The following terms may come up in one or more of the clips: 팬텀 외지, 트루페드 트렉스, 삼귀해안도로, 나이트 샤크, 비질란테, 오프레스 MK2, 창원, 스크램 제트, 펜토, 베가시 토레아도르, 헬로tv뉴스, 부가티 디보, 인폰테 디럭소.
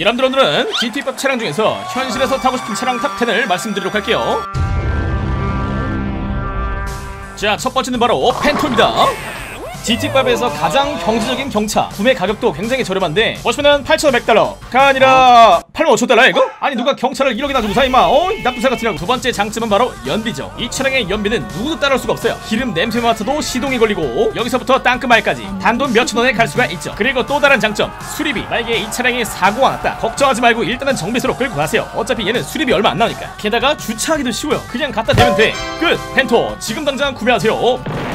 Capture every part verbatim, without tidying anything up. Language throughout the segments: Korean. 여러분들 오늘은 지티밥 차량 중에서 현실에서 타고 싶은 차량 탑텐을 말씀드리도록 할게요. 자, 첫번째는 바로 펜토입니다. 지티밥에서 가장 경제적인 경차, 구매 가격도 굉장히 저렴한데 보시면은 팔천오백 달러가 아니라 팔만 오천 달러야 이거? 아니 누가 경차를 일억이나 주고 사 임마, 어이 나쁜 살같으냐고. 두번째 장점은 바로 연비죠. 이 차량의 연비는 누구도 따라올 수가 없어요. 기름 냄새 맡아도 시동이 걸리고 여기서부터 땅끝말까지 단돈 몇천원에 갈 수가 있죠. 그리고 또 다른 장점, 수리비. 만약에 이 차량에 사고가 났다 걱정하지 말고 일단은 정비소로 끌고 가세요. 어차피 얘는 수리비 얼마 안 나오니까. 게다가 주차하기도 쉬워요. 그냥 갖다 대면 돼. 끝! 펜토 지금 당장 구매하세요.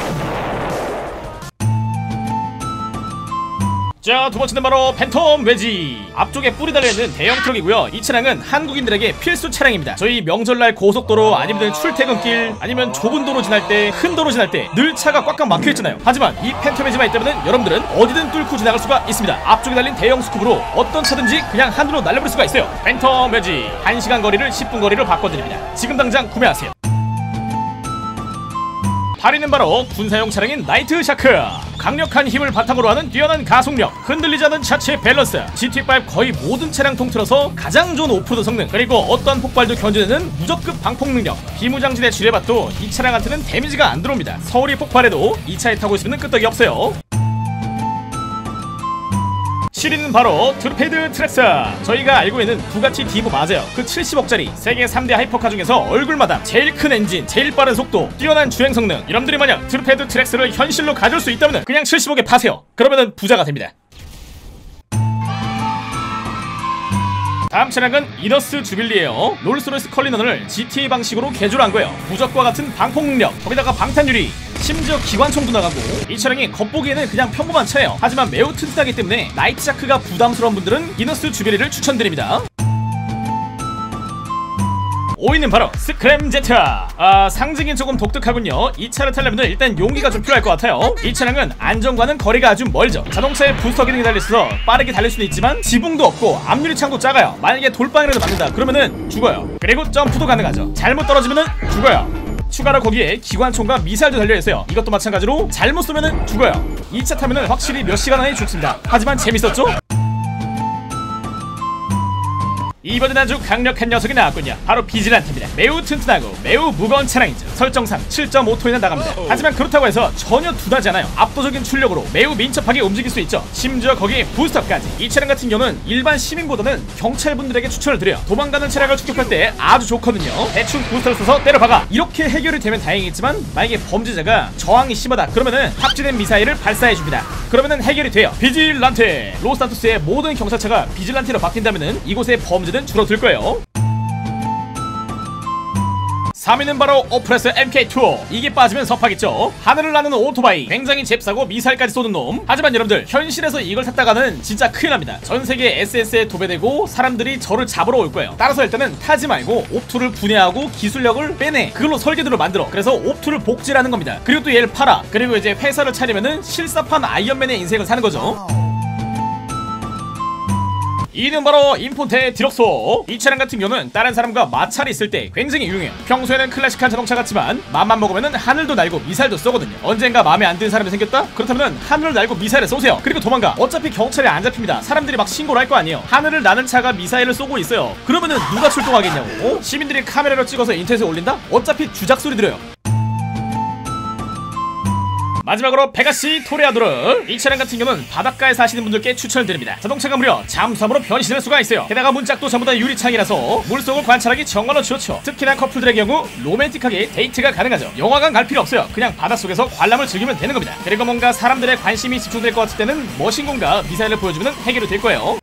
자, 두번째는 바로 팬텀 외지. 앞쪽에 뿔이 달려있는 대형 트럭이고요, 이 차량은 한국인들에게 필수 차량입니다. 저희 명절날 고속도로 아니면 출퇴근길 아니면 좁은 도로 지날 때, 큰 도로 지날 때 늘 차가 꽉꽉 막혀있잖아요. 하지만 이 팬텀 외지만 있다면 여러분들은 어디든 뚫고 지나갈 수가 있습니다. 앞쪽에 달린 대형 스쿱으로 어떤 차든지 그냥 하늘로 날려버릴 수가 있어요. 팬텀 외지, 한 시간 거리를 십 분 거리로 바꿔드립니다. 지금 당장 구매하세요. 팔 위는 바로 군사용 차량인 나이트 샤크. 강력한 힘을 바탕으로 하는 뛰어난 가속력, 흔들리지 않은 차체 밸런스, 지티오 거의 모든 차량 통틀어서 가장 좋은 오프로드 성능, 그리고 어떠한 폭발도 견뎌내는 무적급 방폭 능력. 비무장지대 지뢰밭도 이 차량한테는 데미지가 안 들어옵니다. 서울이 폭발해도 이 차에 타고 있으면 끄떡이 없어요. 칠 위는 바로 트루페드 트렉스. 저희가 알고 있는 부가티 디보 맞아요. 그 칠십억짜리 세계 삼 대 하이퍼카 중에서 얼굴마다 제일 큰 엔진, 제일 빠른 속도, 뛰어난 주행 성능. 여러분들이 만약 트루페드 트렉스를 현실로 가질 수 있다면 그냥 칠십억에 파세요. 그러면은 부자가 됩니다. 다음 차량은 이너스 주빌리에요. 롤스로이스 컬리넌을 지티에이 방식으로 개조를 한 거예요. 무적과 같은 방폭 능력, 거기다가 방탄유리, 심지어 기관총도 나가고. 이 차량이 겉보기에는 그냥 평범한 차예요. 하지만 매우 튼튼하기 때문에 나이트 샤크가 부담스러운 분들은 이너스 주빌리를 추천드립니다. 오 위는 바로 스크램 제트. 아, 상징이 조금 독특하군요. 이 차를 타려면 일단 용기가 좀 필요할 것 같아요. 이 차량은 안전과는 거리가 아주 멀죠. 자동차의 부스터 기능이 달려있어서 빠르게 달릴 수는 있지만 지붕도 없고 앞유리창도 작아요. 만약에 돌방이라도 맞는다 그러면은 죽어요. 그리고 점프도 가능하죠. 잘못 떨어지면은 죽어요. 추가로 거기에 기관총과 미사일도 달려있어요. 이것도 마찬가지로 잘못 쏘면은 죽어요. 이 차 타면은 확실히 몇 시간 안에 죽습니다. 하지만 재밌었죠? 이번엔 아주 강력한 녀석이 나왔군요. 바로 비질란테입니다. 매우 튼튼하고 매우 무거운 차량이죠. 설정상 칠 점 오 톤이나 나갑니다. 하지만 그렇다고 해서 전혀 둔하지 않아요. 압도적인 출력으로 매우 민첩하게 움직일 수 있죠. 심지어 거기에 부스터까지. 이 차량 같은 경우는 일반 시민보다는 경찰분들에게 추천을 드려요. 도망가는 차량을 추격할 때 아주 좋거든요. 대충 부스터를 써서 때려박아. 이렇게 해결이 되면 다행이겠지만 만약에 범죄자가 저항이 심하다 그러면은 탑재된 미사일을 발사해줍니다. 그러면은 해결이 돼요. 비질란테. 로스산토스의 모든 경찰차가 비질란테로 바뀐다면은 이곳의 범죄는 줄어들 거예요. 삼 위는 바로 오프레스 엠케이 투. 이게 빠지면 섭하겠죠. 하늘을 나는 오토바이, 굉장히 잽싸고 미사일까지 쏘는 놈. 하지만 여러분들 현실에서 이걸 탔다가는 진짜 큰일납니다. 전세계 에스에스에 도배되고 사람들이 저를 잡으러 올 거예요. 따라서 일단은 타지 말고 옵투를 분해하고 기술력을 빼내, 그걸로 설계도를 만들어. 그래서 옵투를 복제하는 겁니다. 그리고 또 얘를 팔아. 그리고 이제 회사를 차리면은 실사판 아이언맨의 인생을 사는 거죠. 이 위는 바로 인폰테 디럭소. 이 차량 같은 경우는 다른 사람과 마찰이 있을 때 굉장히 유용해요. 평소에는 클래식한 자동차 같지만 맘만 먹으면 하늘도 날고 미사일도 쏘거든요. 언젠가 마음에 안 드는 사람이 생겼다? 그렇다면 하늘을 날고 미사일을 쏘세요. 그리고 도망가. 어차피 경찰에 안 잡힙니다. 사람들이 막 신고를 할 거 아니에요. 하늘을 나는 차가 미사일을 쏘고 있어요. 그러면은 누가 출동하겠냐고. 어? 시민들이 카메라로 찍어서 인터넷에 올린다? 어차피 주작 소리 들어요. 마지막으로 베가시 토레아도르. 이 차량 같은 경우는 바닷가에 사시는 분들께 추천드립니다. 자동차가 무려 잠수함으로 변신할 수가 있어요. 게다가 문짝도 전부 다 유리창이라서 물속을 관찰하기 정말로 좋죠. 특히나 커플들의 경우 로맨틱하게 데이트가 가능하죠. 영화관 갈 필요 없어요. 그냥 바닷속에서 관람을 즐기면 되는 겁니다. 그리고 뭔가 사람들의 관심이 집중될 것 같을 때는 머신건과 미사일을 보여주면 해결이 될 거예요.